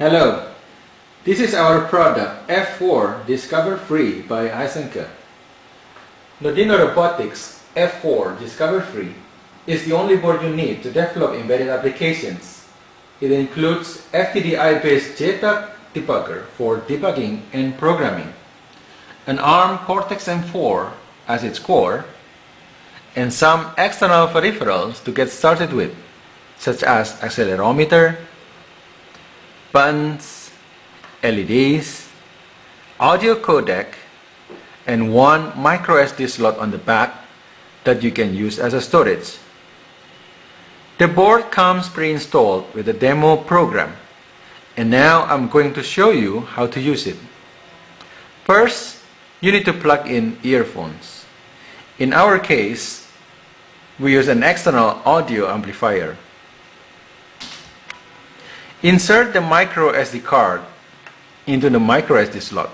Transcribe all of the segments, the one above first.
Hello, this is our product F4-DiscoverFree by Aisenke. Nodino Robotics F4-DiscoverFree is the only board you need to develop embedded applications. It includes FTDI-based JTAG debugger for debugging and programming, an ARM Cortex-M4 as its core, and some external peripherals to get started with, such as accelerometer, buttons, LEDs, audio codec, and one microSD slot on the back that you can use as a storage. The board comes pre-installed with a demo program, and now I'm going to show you how to use it. First, you need to plug in earphones. In our case, we use an external audio amplifier. Insert the microSD card into the microSD slot.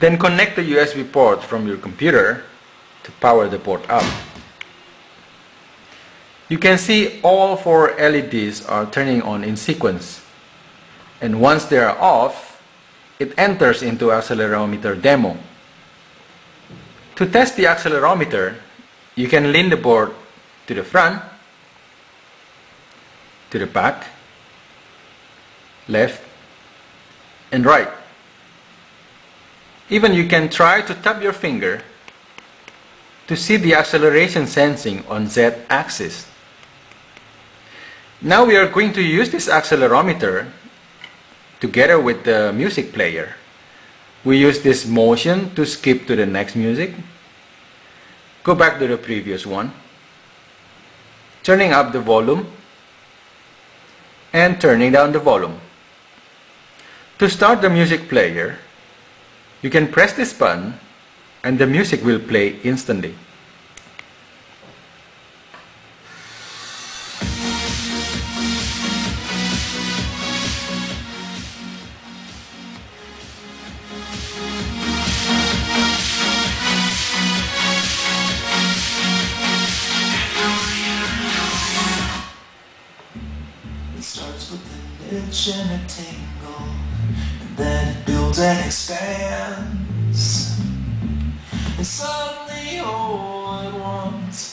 Then connect the USB port from your computer to power the board up. You can see all four LEDs are turning on in sequence, and once they are off, it enters into accelerometer demo. To test the accelerometer, you can lean the board to the front, to the back, left, and right. Even you can try to tap your finger to see the acceleration sensing on Z-axis. Now we are going to use this accelerometer together with the music player. We use this motion to skip to the next music, go back to the previous one, turning up the volume, and turning down the volume. To start the music player, you can press this button and the music will play instantly. And a tingle, and then it builds and expands, and suddenly all at once,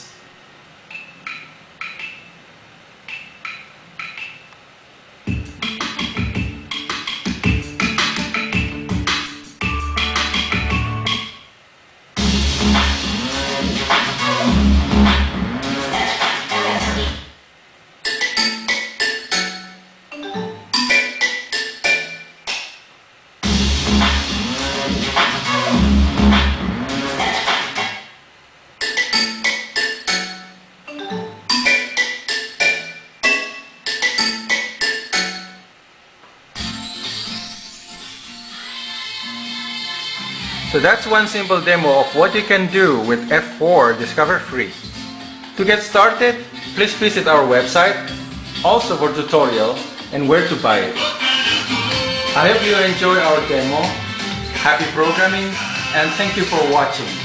So that's one simple demo of what you can do with F4-DiscoverFree. To get started, please visit our website, also for tutorial and where to buy it. I hope you enjoy our demo. Happy programming, and thank you for watching.